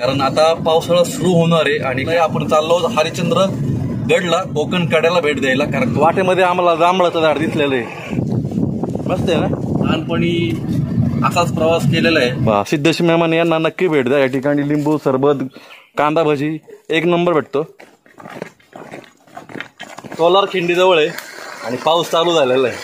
कारण आता पावसाळा सुरू होणार आहे आणि आपण चाललो हरिश्चंद्र गडला कोकण कड्याला भेट द्यायला, कारण वाटेमध्ये आम्हाला जांभळाचं झाड दिसलेलं आहे. मस्त आहे ना, लहानपणी असाच प्रवास केलेला आहे. सिद्धेश मेहमान यांना नक्की भेट द्या. या ठिकाणी लिंबू सरबत, कांदा भजी एक नंबर भेटतो. सोलार खिंडी जवळ आहे आणि पाऊस चालू झालेला आहे.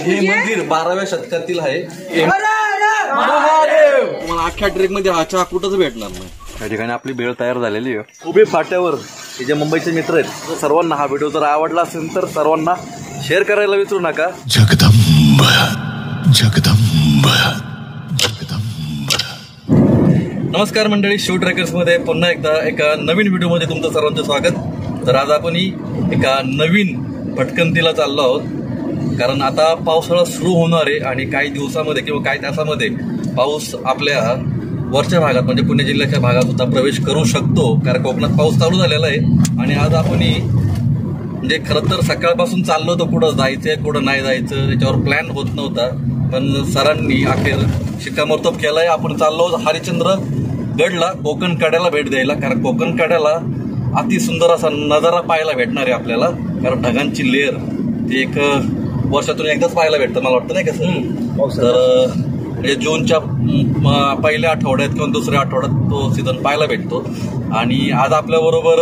हे मंदिर 12व्या शतकातील आहे. तुम्हाला अख्ख्या ट्रेक मध्ये हा चहा कुठंच भेटणार नाही. या ठिकाणी आपली बेळ तयार झालेली आहे. उभे फाट्यावर हे जे मुंबईचे मित्र आहेत, सर्वांना हा व्हिडिओ जर आवडला असेल तर सर्वांना शेअर करायला विसरू नका. जगदंब जगदंब जगदंब. नमस्कार मंडळी, शिव ट्रेकर्स मध्ये पुन्हा एकदा एका नवीन व्हिडिओ मध्ये तुमचं सर्वांचं स्वागत. तर आज आपण एका नवीन भटकंतीला चाललो आहोत, कारण आता पावसाळा सुरू होणार आहे आणि काही दिवसामध्ये किंवा काही तासामध्ये पाऊस आपल्या वरच्या भागात म्हणजे पुणे जिल्ह्याच्या भागात सुद्धा प्रवेश करू शकतो, कारण कोकणात पाऊस चालू झालेला आहे. आणि आज आपण म्हणजे खरं तर सकाळपासून चाललो होतो, कुठं जायचं आहे कुठं नाही जायचं याच्यावर प्लॅन होत नव्हता, पण सरांनी अखेर शिक्कामोर्तब केलं आहे. आपण चाललो हरिश्चंद्रगडला कोकण कड्याला भेट द्यायला, कारण कोकण कड्याला अतिसुंदर असा नजारा पाहायला भेटणार आहे आपल्याला, कारण ढगांची लेअर ती एक वर्षातून एकदाच पाहायला भेटतं मला वाटतं, नाही का सर. तर म्हणजे जूनच्या पहिल्या आठवड्यात किंवा दुसऱ्या आठवड्यात तो सीझन पाहायला भेटतो. आणि आज आपल्याबरोबर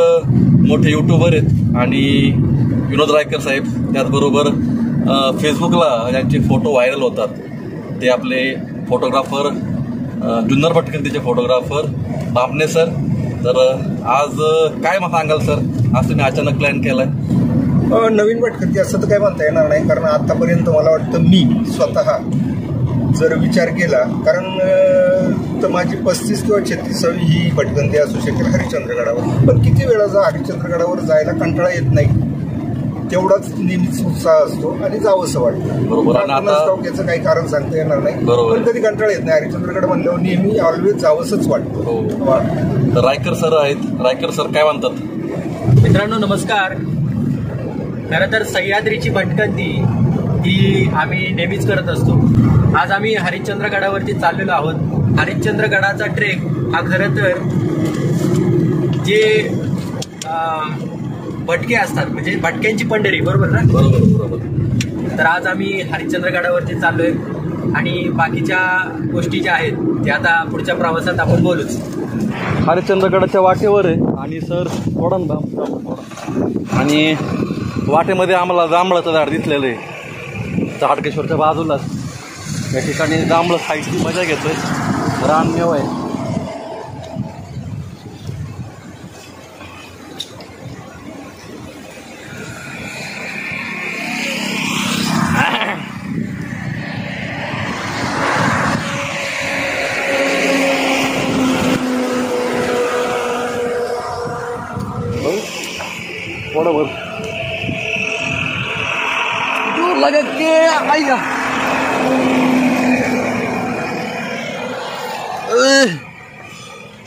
मोठे यूट्यूबर आहेत आणि विनोद रायकर साहेब, त्याचबरोबर फेसबुकला ज्यांचे फोटो व्हायरल होतात ते आपले फोटोग्राफर, जुन्नर भटकंतीचे फोटोग्राफर बाम्हणे सर. तर आज काय मग सांगाल सर, आज तुम्ही अचानक प्लॅन केला आहे? नवीन भटकंती असं तर काय म्हणता येणार नाही, कारण आत्तापर्यंत मला वाटतं मी स्वतः जर विचार केला, कारण तर माझी 35 किंवा 36 ही भटकंती असू शकेल हरिश्चंद्रगडावर. पण किती वेळा हरिश्चंद्रगडावर जायला कंटाळा येत नाही, तेवढाच नेहमीच उत्साह असतो आणि जावंसं वाटतं. बरोबर, याचं काही कारण सांगता येणार नाही, पण कधी कंटाळा येत नाही हरिश्चंद्रगड म्हणल्यावर, नेहमी ऑलवेज जावंसंच वाटतं. तर रायकर सर आहेत, रायकर सर काय म्हणतात? मित्रांनो नमस्कार. खरं तर सह्याद्रीची भटकंती ही आम्ही नेहमीच करत असतो. आज आम्ही हरिश्चंद्रगडावरती चाललेलो आहोत. हरिश्चंद्रगडाचा ट्रेक हा खरं तर जे भटके असतात म्हणजे भटक्यांची पंढरी, बरोबर ना? बरोबर बरोबर. तर आज आम्ही हरिश्चंद्रगडावरती चाललो आहे आणि बाकीच्या गोष्टी ज्या आहेत त्या आता पुढच्या प्रवासात आपण बोलूच. हरिश्चंद्रगडाच्या वाटेवर आहे आणि सर थोडा आणि वाटेमध्ये आम्हाला जांभळाचं झाड दिसलेलं आहे, हाटकेश्वरच्या बाजूलाच. या ठिकाणी जांभळं खायची मजा घेतोय, रानमेव आहे. बरोबर लगते आईया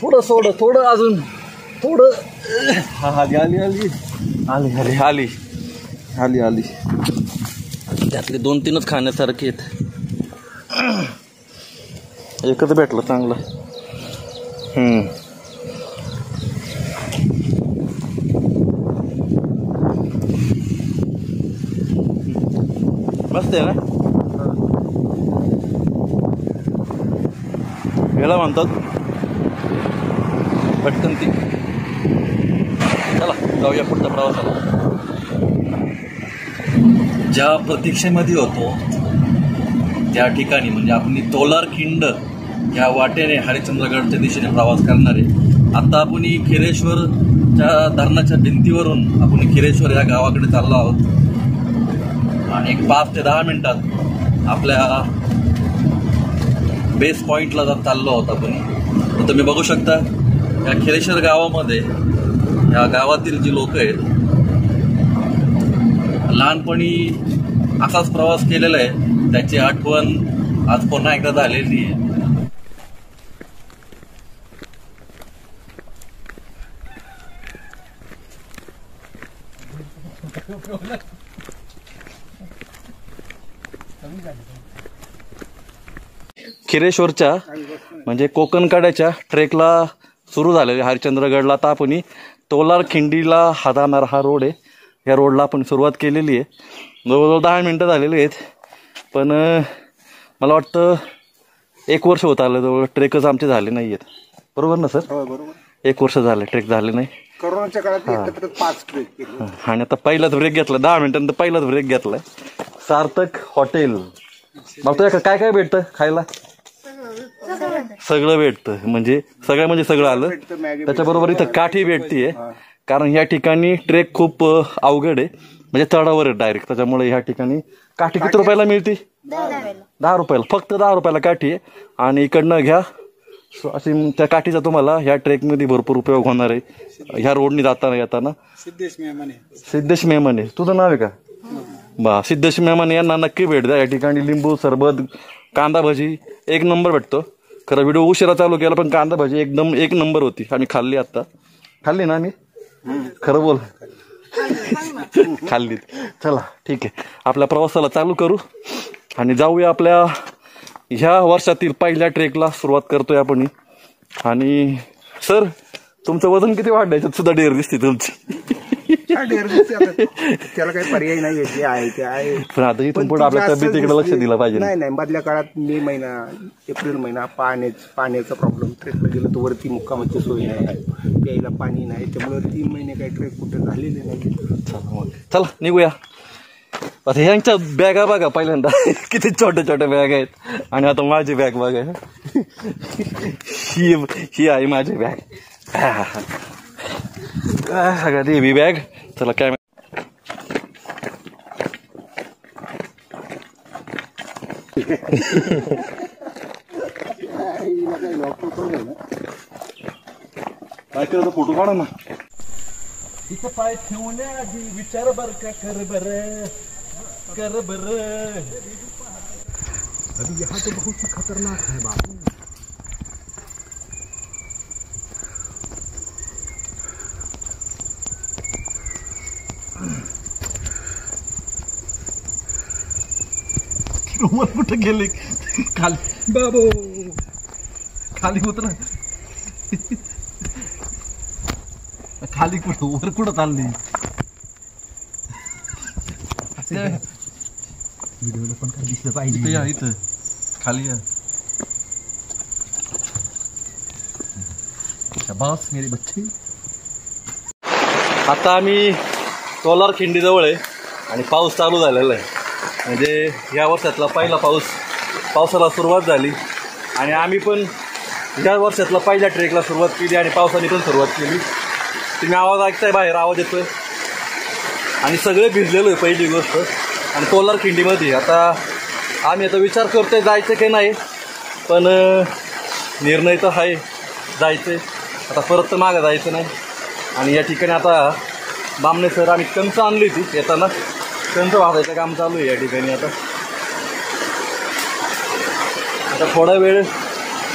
थोडं सोड, थोडं अजून थोडं. हा आली आली आली आली अरे आली आली आली. त्यातले 2-3च खाण्यासारखे आहेत, एकच भेटलं चांगलं. मस्त आहे ना, याला म्हणतात भटकंती. चला जाऊया पुढच्या प्रवासाला. ज्या प्रतीक्षेमध्ये होतो त्या ठिकाणी म्हणजे आपली तोलार खिंड या वाटेने हरिश्चंद्रगडच्या दिशेने प्रवास करणारे. आता आपण खिरेश्वरच्या धरणाच्या भिंतीवरून आपण खिरेश्वर या गावाकडे चाललो आहोत आणि 5 ते 10 मिनिटात आपल्या बेस पॉईंटला जात चाललो आहोत आपण. तुम्ही बघू शकता या खिरेश्वर गावामध्ये या गावातील जी लोक आहेत, लहानपणी असाच प्रवास केलेला आहे, त्याची आठवण आज पुन्हा एकदा झालेली आहे। खिरेश्वरच्या म्हणजे कोकण कड्याच्या ट्रेकला सुरू झालेली हरिश्चंद्रगडला आता आपण तोलार खिंडीला हादानार हा रोड आहे, या रोडला आपण सुरुवात केलेली आहे। जवळजवळ 10 मिनटं झालेली आहेत, पण मला वाटतं 1 वर्ष होत आलं जवळ ट्रेकच आमचे झाले नाही आहेत, बरोबर ना सर? हो बरोबर, 1 वर्ष झाले ट्रेक झाले नाही। कोरोनाच्या काळात एकत्र 5 ट्रेक केले आणि आता पहिलाच ब्रेक घेतला, 10 मिनिटांत पहिलाच ब्रेक घेतला। सार्थक हॉटेल मला तुझ्या काय काय भेटतं खायला? सगळं भेटतं, म्हणजे सगळं आलं। त्याच्याबरोबर इथं काठी भेटतीये, कारण या ठिकाणी ट्रेक खूप अवघड आहे, म्हणजे चढावर आहे डायरेक्ट, त्याच्यामुळे या ठिकाणी काठी किती रुपयाला मिळते? 10 रुपयाला, फक्त 10 रुपयाला काठी आहे। आणि इकडनं घ्या अशी त्या काठीचा तुम्हाला ह्या ट्रेकमध्ये भरपूर उपयोग होणार आहे, ह्या रोडनी जाताना येताना। सिद्धेश मेहमाने तुझं नाव आहे का? बा, सिद्धेश मेहमाने यांना नक्की भेट द्या। या ठिकाणी लिंबू सरबत, कांदा भजी एक नंबर भेटतो। खरं व्हिडिओ उशिरा चालू केला, पण कांदा भजी एकदम एक नंबर होती, आम्ही खाल्ली। आत्ता खाल्ली ना आम्ही, खरं बोल खाल्ली। चला ठीक आहे, आपल्या प्रवासाला चालू करू आणि जाऊया आपल्या ह्या वर्षातील पहिल्या ट्रेकला सुरुवात करतोय आपण। आणि सर तुमचं वजन किती वाढलं? याच्यात सुद्धा ढेर दिसते तुमची, ढेर दिसते, त्याला काही पर्याय नाही आहे। पण आता इथून पुढे आपल्या तब्येतीकडे लक्ष दिलं पाहिजे। नाही, मधल्या काळात मे महिना, एप्रिल महिना, पाण्याचा प्रॉब्लेम, ट्रेकला गेलं तर वरती मुक्कामाची सोय नाही, प्यायला पाणी नाही, त्यामुळे 3 महिने काही ट्रेक कुठे झालेले नाही। चला निघूया आता। ह्यांच्या बॅगा बघा पहिल्यांदा, किती छोट्या छोट्या बॅग आहेत। आणि आता माझी बॅग बघा, ही आहे माझी बॅग, सगळ्यात हेवी बॅग। चला कॅमेरा काय करतो, फोटो काढा ना। तिथे पाय ठेवण्याआधी विचार बर का, कर बर अभी यहाँ तो बहुत ही खतरनाक है बाबू। रोमर कुठे गेले? खाली बाबू, खाली उतर, खाली कुठं वर कुठं चालली? व्हिडिओला पण काय दिसलं पाहिजे, इथं खाली शाबास मेरे बच्चे। आता आम्ही तोलार खिंडी जवळ आहे आणि पाऊस चालू झालेला आहे, म्हणजे या वर्षातला पहिला पावसाला सुरुवात झाली आणि आम्ही पण या वर्षातला पहिल्या ट्रेकला सुरुवात केली आणि पावसाने पण सुरुवात केली। तुम्ही आवाज ऐकताय, बाहेर आवाज येतोय आणि सगळे भिजलेलो आहे पहिली गोष्ट। आणि तोलार खिंडीमध्ये आम्ही आता विचार करतोय जायचं की नाही, पण निर्णय तर आहे जायचं, आता परत तर मागं जायचं नाही। आणि या ठिकाणी आता बाम्हणे सर, आम्ही कंच आणली होती येताना, कंच वाजायचं काम चालू आहे या ठिकाणी। आता थोडा वेळ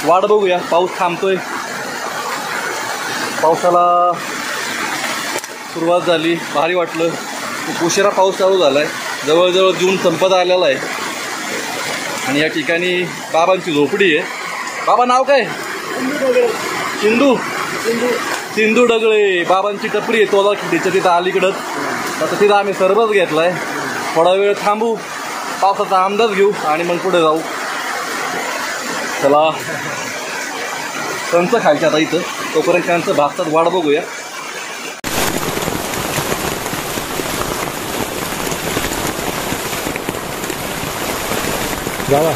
वाट बघूया, पाऊस थांबतोय, पावसाला सुरुवात झाली, भारी वाटलं। खूप उशिरा पाऊस चालू झाला आहे, जवळजवळ जून संपत आलेला आहे। आणि या ठिकाणी बाबांची झोपडी आहे। बाबा नाव काय? सिंधू डगळे, बाबांची टपरी आहे तोलार खिंडीच्या तिथं अलीकडंच। आता तिथं आम्ही सरबत घेतला आहे, थोडा वेळ थांबू, पावसाचा अंदाज घेऊ आणि मग पुढे जाऊ। चला कंच खायच्या आता इथं, तोपर्यंत कंच भाजतात, वाढ बघूया। जावा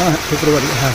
हाँ शुक्रवारी हाँ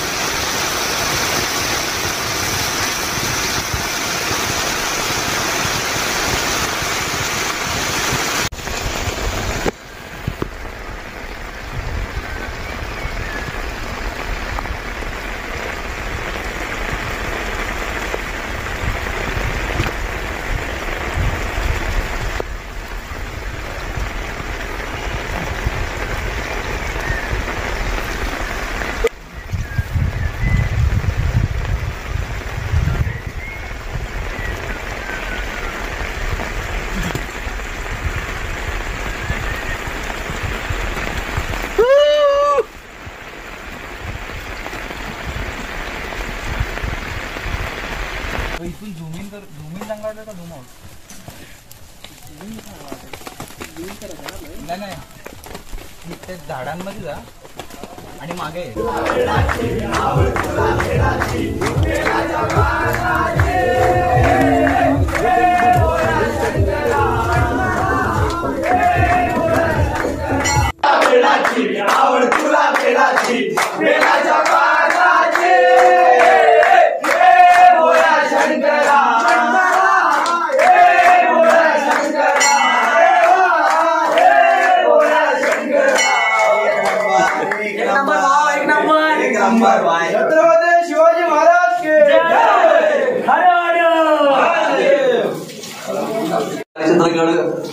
आणि मागे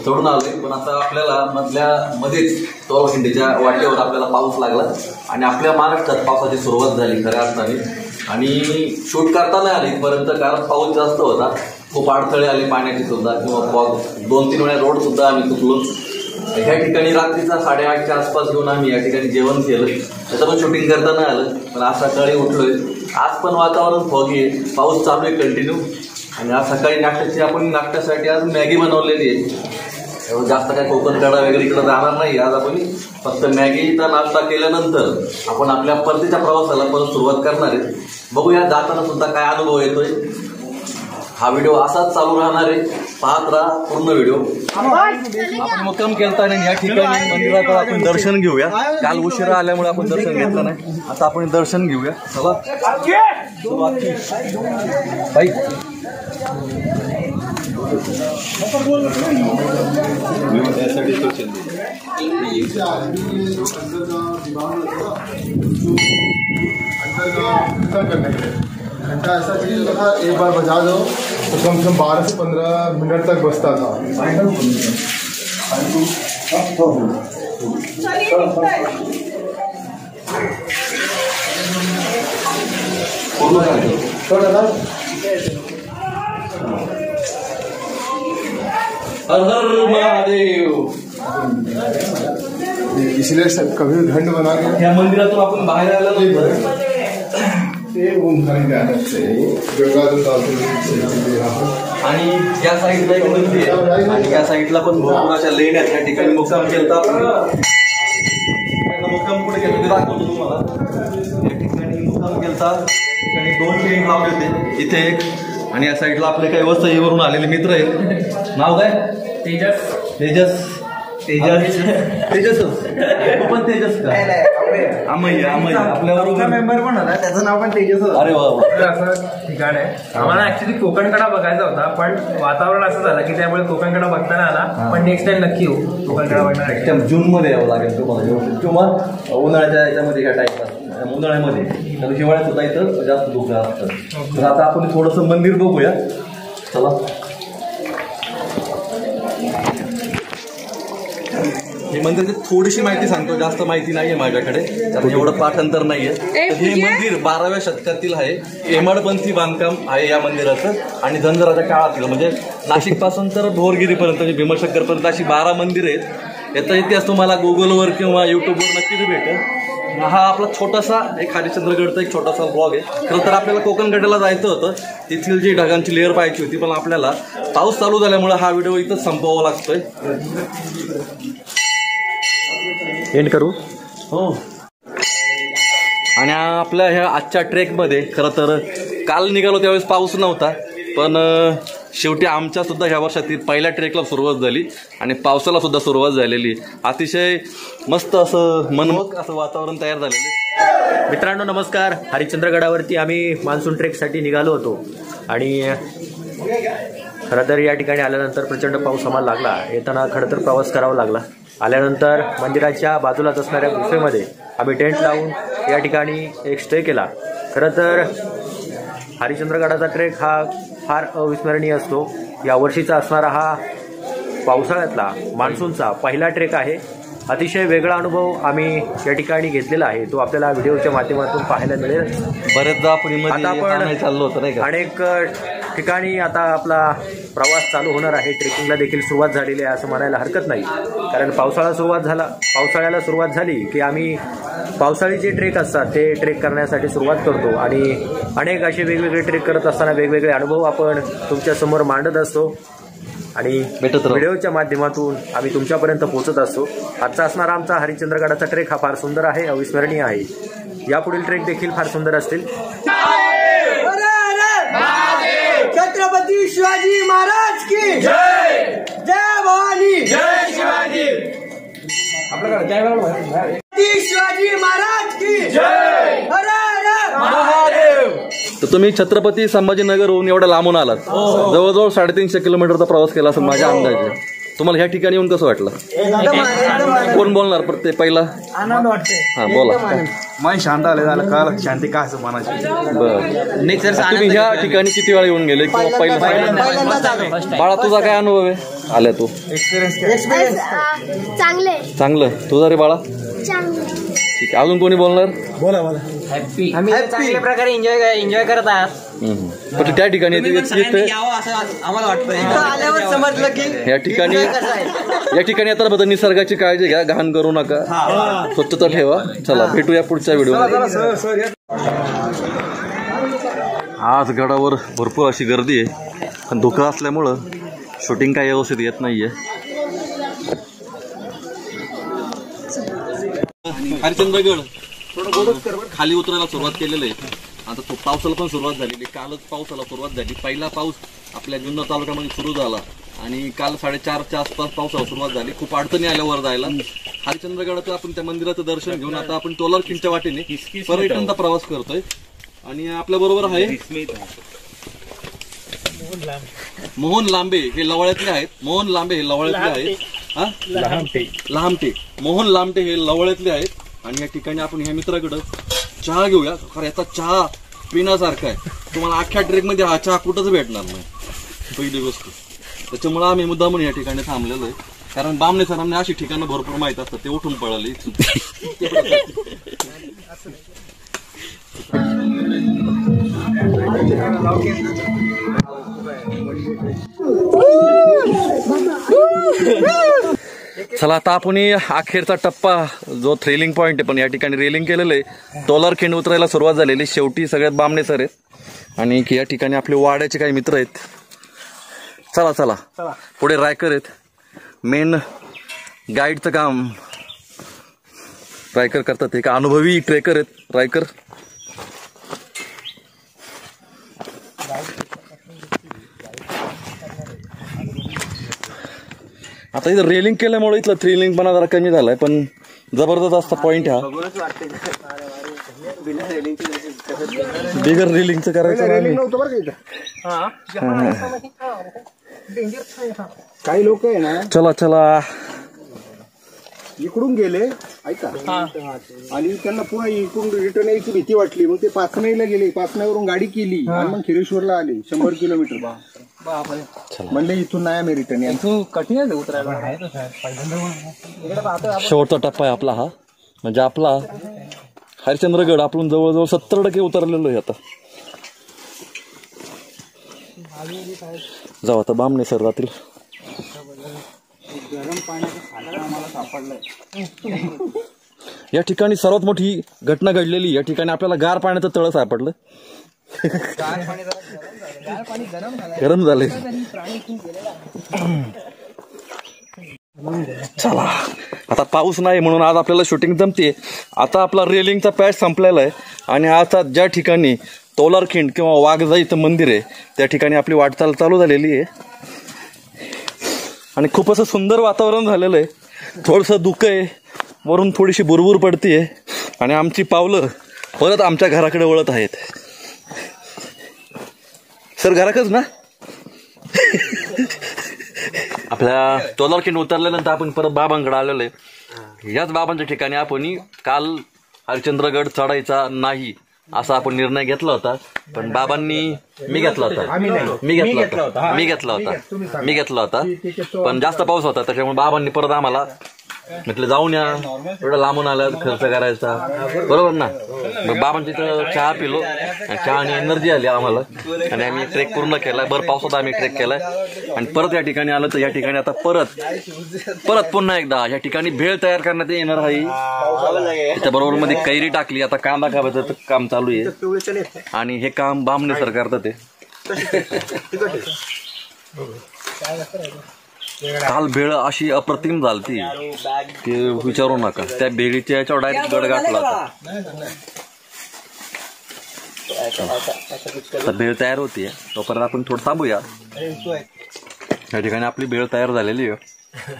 चढून आले, पण आता आपल्याला मधल्या मध्येच तळवखिंडीच्या वाटेवर आपल्याला पाऊस लागला आणि आपल्या महाराष्ट्रात पावसाची सुरुवात झाली खऱ्या अर्थाने। आणि शूट करता नाही आले इथपर्यंत कारण पाऊस जास्त होता, खूप अडथळे आले पाण्याचे सुद्धा किंवा 2-3 वेळा रोड सुद्धा आम्ही चुकलो। या ठिकाणी रात्रीचा 8:30च्या आसपास घेऊन आम्ही या ठिकाणी जेवण केलं, त्याच्यातून शूटिंग करता नाही आलं। पण आज सकाळी उठलोय, आज पण वातावरण फॉगी आहे, पाऊस चालू आहे कंटिन्यू। आणि आज सकाळी नाश्त्याची आपण नाश्त्यासाठी आज मॅगी बनवलेली आहे। जास्त काही कोकण कडा वगैरे इकडे राहणार नाही, आज आपण फक्त मॅगीचा नाश्ता केल्यानंतर आपण आपल्या परतीच्या प्रवासाला परत सुरुवात करणार आहे। बघूया जाताना सुद्धा काय अनुभव येतोय। हा व्हिडिओ असाच चालू राहणार आहे, पाहत राहा पूर्ण व्हिडिओ। आपण मुक्काम केला आणि या ठिकाणी मंदिराचं आपण दर्शन घेऊया। काल उशिरा आल्यामुळे आपण दर्शन घेतलं नाही, आता आपण दर्शन घेऊया। चला बाई घंटा ऐसा चीज था, एक बार बजा दो तो कम से कम 12 से 15 मिनट तक बजता था। हर हर महादेव। इसलिए सब कभी घंट बना के मंदिर तो अपन बाहर आला नहीं पड़े ओम खाने की आदत से दुर्गा या साइडला एक मंदिर आहे आणि या साइडला पण भोपळाच्या लेण्या त्या ठिकाणी मुक्काम केला आपण। मुक्काम कुठे केला ते दाखवतो तुम्हाला। या ठिकाणी मुक्काम केला, ठिकाणी 2 लेन लावले होते इथे एक, आणि या साइडला आपले काही वसईवरून आलेले मित्र आहेत। नाव काय? तेजस तेजस तेजस तेजस पण तेजस का अमय अमय आपल्याबरोबर मेंबर पण होता, त्याचं नाव पण तेजस होतं। अरे वा वा, असं ठिकाण आहे। आम्हाला ऍक्च्युली कोकणकडा बघायचा होता, पण वातावरण असं झालं की त्यामुळे कोकणकडा बघता नाही आला। पण नेक्स्ट टाइम नक्की येऊ, कोकणकडा बघणार आहे। जूनमध्ये यावं लागेल तुम्हाला, किंवा उन्हाळ्याच्या याच्यामध्ये या टाईपला उन्हाळ्यामध्ये, तर हिवाळ्यात सुद्धा इथं जास्त धुकं असतं। तर आता आपण थोडंसं मंदिर बघूया, चला। हे मंदिराची थोडीशी माहिती सांगतो, जास्त माहिती नाहीये माझ्याकडे कारण एवढं पाठांतर नाहीये। हे मंदिर 12व्या शतकातील आहे, हेमाडपंथी बांधकाम आहे या मंदिराचं। आणि जंजराच्या काळातील म्हणजे नाशिकपासून तर भोरगिरीपर्यंत भीमाशंकरपर्यंत अशी 12 मंदिर आहेत। याचा इतिहास तुम्हाला गुगलवर किंवा यूट्यूबवर नक्कीच भेटेल। हा आपला छोटासा एक हरिश्चंद्रगडचा एक छोटासा ब्लॉग आहे। खरं तर आपल्याला कोकणगडाला जायचं होतं, तिथली जी ढगांची लेअर पाहायची होती, पण आपल्याला पाऊस चालू झाल्यामुळे हा व्हिडिओ इथंच संपवावा लागतोय, एंड करू हो। आणि आपल्या ह्या आजच्या ट्रेकमध्ये खरं तर काल निघालो त्यावेळेस पाऊस नव्हता, पण शेवटी आमच्यासुद्धा ह्या वर्षातील पहिल्या ट्रेकला सुरुवात झाली आणि पावसालासुद्धा सुरुवात झालेली। अतिशय मस्त असं मनमोहक असं वातावरण तयार झालेलं आहे। मित्रांनो नमस्कार। हरिश्चंद्रगडावरती आम्ही मान्सून ट्रेकसाठी निघालो होतो आणि खरंतर या ठिकाणी आल्यानंतर प्रचंड पाऊस आम्हाला लागला। येताना खरंतर प्रवास करावा लागला। आल्यानंतर मंदिराच्या बाजूलाच असणाऱ्या गुफेमध्ये आम्ही टेंट लावून या ठिकाणी एक स्टे केला। खरंतर हरिश्चंद्रगडाचा ट्रेक हा फार अविस्मरणीय असतो। यावर्षीचा असणारा हा पावसाळ्यातला मान्सूनचा पहिला ट्रेक आहे। अतिशय वेगळा अनुभव आम्ही या ठिकाणी घेतलेला आहे, तो आपल्याला व्हिडिओच्या माध्यमातून पाहायला मिळेल। बरेचदा पुण्यामध्ये चाललो होतो नाही का, अनेक ठिकाणी आता आपला प्रवास चालू होणार आहे। ट्रेकिंगला देखील सुरुवात झालेली आहे असं म्हणायला हरकत नाही, कारण पावसाळ्याला सुरुवात झाली की आम्ही पावसाळी जे ट्रेक असतात ते ट्रेक करण्यासाठी सुरुवात करतो आणि अनेक असे वेगवेगळे ट्रेक करत असताना वेगवेगळे अनुभव आपण तुमच्यासमोर मांडत असतो आणि व्हिडिओच्या माध्यमातून आम्ही तुमच्यापर्यंत पोहोचत असतो। आजचा असणारा आमचा हरिश्चंद्रगडाचा ट्रेक हा फार सुंदर आहे, अविस्मरणीय आहे। यापुढील ट्रेक देखील फार सुंदर असतील। छत्रपती शिवाजी महाराज की जय। जय भवानी, जय शिवाजी। आपल्याकडे जय शिवाजी महाराज की जय। तर तुम्ही छत्रपती संभाजीनगरहून एवढा लांबून आलात, जवळजवळ 350 किलोमीटरचा प्रवास केला असेल माझ्या अंदाजे। तुम्हाला ह्या ठिकाणी येऊन कसं वाटलं? कोण बोलणार प्रत्येक पहिला? आनंद वाटतोय। हां बोला। मन शांत आले, झालं काल शांती का असं मनाची। बरं नाही सर, तुम्ही ह्या ठिकाणी किती वेळा येऊन गेले किंवा पहिल्यांदा? बाळा तुझा काय अनुभव आहे? आल्या तू एक्सपिरियन्स चांगलं तुझा रे बाळा? ठीक आहे, अजून कोणी बोलणार? बोला बोला। हॅपी आम्ही चांगल्या प्रकारे एन्जॉय करत आहात। पण त्या ठिकाणी आता निसर्गाची काळजी घ्या, घाण करू नका, स्वच्छता ठेवा। चला भेटूया पुढच्या व्हिडिओमध्ये। आज गडावर भरपूर अशी गर्दी आहे पण धुका असल्यामुळं शूटिंग काय व्यवस्थित येत नाहीये। हरिश्चंद्रगड खाली उतरायला सुरुवात केलेली आहे। आता तो पावसाला पण सुरुवात झालेली, कालच पावसाला सुरुवात झाली। पहिला पाऊस आपल्या जुन्नर तालुक्यामध्ये सुरू झाला आणि काल 4:30च्या आसपास पावसाला सुरुवात झाली। खूप अडचणी आल्या वर जायला। हरिश्चंद्रगडाचं आपण त्या मंदिराचं दर्शन घेऊन आता आपण टोलारखिंडच्या वाटेने पर्यटनचा प्रवास करतोय आणि आपल्या बरोबर आहे मोहन लांबे। हे लवाळ्यातले आहेत। मोहन लांबे हे लवाळ्यातले आहेत। लांबटे मोहन लांबटे हे लवाळ्यातले आहेत आणि या ठिकाणी आपण ह्या मित्राकडं चहा घेऊया। खरं याचा चहा पिण्यासारखा आहे, तुम्हाला अख्ख्या ट्रेकमध्ये हा चहा कुठंच भेटणार नाही पहिली गोष्ट। त्याच्यामुळे आम्ही मुद्दा म्हणून या ठिकाणी थांबलेलो आहे, कारण बाम्हणे सरांना अशी ठिकाणं भरपूर माहीत असतात, ते उठून पळाले। चला आता आपण अखेरचा टप्पा जो थ्रिलिंग पॉईंट आहे, पण या ठिकाणी रेलिंग केलेलं आहे। टोलारखिंड उतरायला सुरुवात झालेली। शेवटी सगळ्यात बाम्हणे सर आहेत आणि या ठिकाणी आपले वाड्याचे काही मित्र आहेत। चला चला पुढे रायकर आहेत, मेन गाईडचं काम रायकर करतात। एक अनुभवी ट्रेकर आहेत रायकर। आता इथं रेलिंग केल्यामुळे इथलं थ्रिलिंग पण जरा कमी झालाय, पण जबरदस्त असता पॉईंट हा। बिगर रेलिंगचं करायचं काही लोक आहे ना। चला चला इकडून गेले ऐका आणि त्यांना पुन्हा इकडून रिटर्न यायची भीती वाटली, मग ते पाचनेला गेले, पाचनेवरून गाडी केली आणि मग खिरेश्वरला आले 100 किलोमीटर। म्हणजे इथून नाही आम्ही रिटर्न, इथून कठीण आहे उतरायला। शेवटचा टप्पा आहे आपला हा, म्हणजे आपला हरिश्चंद्रगड आपण जवळजवळ 70% उतरलेलो आहे आता। जाऊ आता बाम्हणे सर जातील। गरम पाण्याचा या ठिकाणी सर्वात मोठी घटना घडलेली, या ठिकाणी आपल्याला गार पाण्याचं तळ सापडलं। गरम झाले। चला आता पाऊस नाही म्हणून आज आपल्याला शूटिंग जमते। आता आपला रेलिंगचा पॅच संपलेला आहे आणि आता ज्या ठिकाणी टोलारखिंड किंवा वाघजाईचं मंदिर आहे त्या ठिकाणी आपली वाटचाल चालू झालेली आहे आणि खूप असं सुंदर वातावरण झालेलं आहे। थोडंसं दुःख आहे, वरून थोडीशी बुरबुर पडते आणि आमची पावलं परत आमच्या घराकडे वळत आहेत। सर घराकच ना आपल्या तोलारकीन उतरल्यानंतर आपण परत बाबांकडे आलेलो आहे। याच बाबांच्या ठिकाणी आपण काल हरिश्चंद्रगड चढायचा नाही असा आपण निर्णय घेतला होता, पण बाबांनी मी घेतला होता पण जास्त पाऊस होता त्याच्यामुळे बाबांनी परत आम्हाला म्हटलं जाऊन या, एवढं लांबून आलं खर्च करायचा, बरोबर ना। मग बाबांची तर चहा पिलो, चहा आणि एनर्जी आली आम्हाला आणि आम्ही ट्रेक पूर्ण केला। भर पावसात आम्ही ट्रेक केलाय आणि परत या ठिकाणी आलं तर या ठिकाणी आता परत पुन्हा एकदा या ठिकाणी भेळ तयार करण्यात येणार आहे। त्याच्या बरोबर मध्ये कैरी टाकली, आता कांदा कापायचं काम चालू आहे आणि हे काम बाम्हणे सर करतात ते। काल भेळ अशी अप्रतिम झालती की विचारू नका, त्या भेळीच्या याच्यावर डायरेक्ट गड गाठला होता। भेळ तयार होती, तोपर्यंत आपण थोडं थांबूया। या ठिकाणी आपली भेळ तयार झालेली आहे,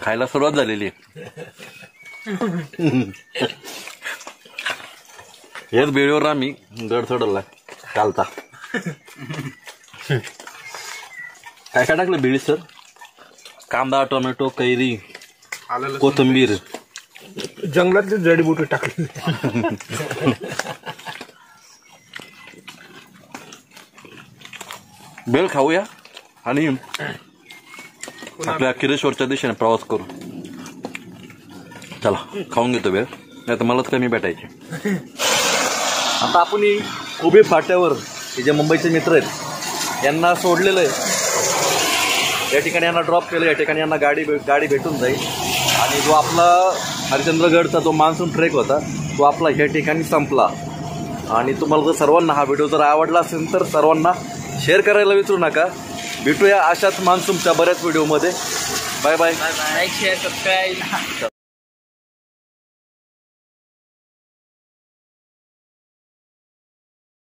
खायला सुरुवात झालेली आहे। याच भेळीवर आम्ही गड चढवला कालचा। काय काय टाकलं भेळी सर? कांदा, टोमॅटो, कैरी, कोथिंबीर, जंगलातले जडीबुटी टाकले। भेळ खाऊया आणि आपल्या किरेश्वरच्या दिशेने प्रवास करू। चला खाऊन घेतो भेळ, नाही तर मलाच कमी भेटायचे। आता आपण उभे फाट्यावर जे मुंबईचे मित्र आहेत यांना सोडलेलं आहे, या ठिकाणी यांना ड्रॉप केलं, या ठिकाणी यांना गाडी भेटून जाईल। आणि जो आपला हरिश्चंद्रगडचा जो मान्सून ट्रेक होता तो आपला या ठिकाणी संपला। आणि तुम्हाला जर सर्वांना हा व्हिडिओ जर आवडला असेल तर सर्वांना शेअर करायला विसरू नका। भेटूया अशाच मान्सूनच्या बऱ्याच व्हिडिओमध्ये। Bye bye, like share subscribe.